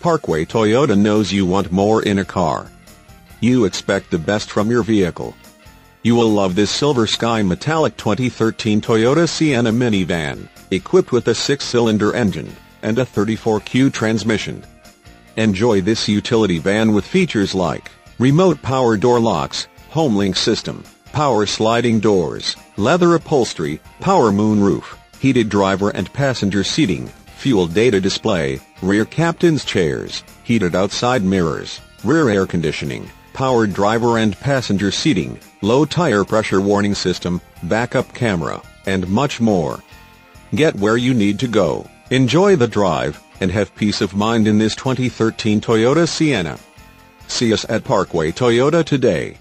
Parkway Toyota knows you want more in a car. You expect the best from your vehicle. You will love this Silver Sky Metallic 2013 Toyota Sienna minivan, equipped with a 6-cylinder engine and a 34-cu transmission. Enjoy this utility van with features like remote power door locks, HomeLink system, power sliding doors, leather upholstery, power moonroof, heated driver and passenger seating, fuel data display, rear captain's chairs, heated outside mirrors, rear air conditioning, power driver and passenger seating, low tire pressure warning system, backup camera, and much more. Get where you need to go, enjoy the drive, and have peace of mind in this 2013 Toyota Sienna. See us at Parkway Toyota today.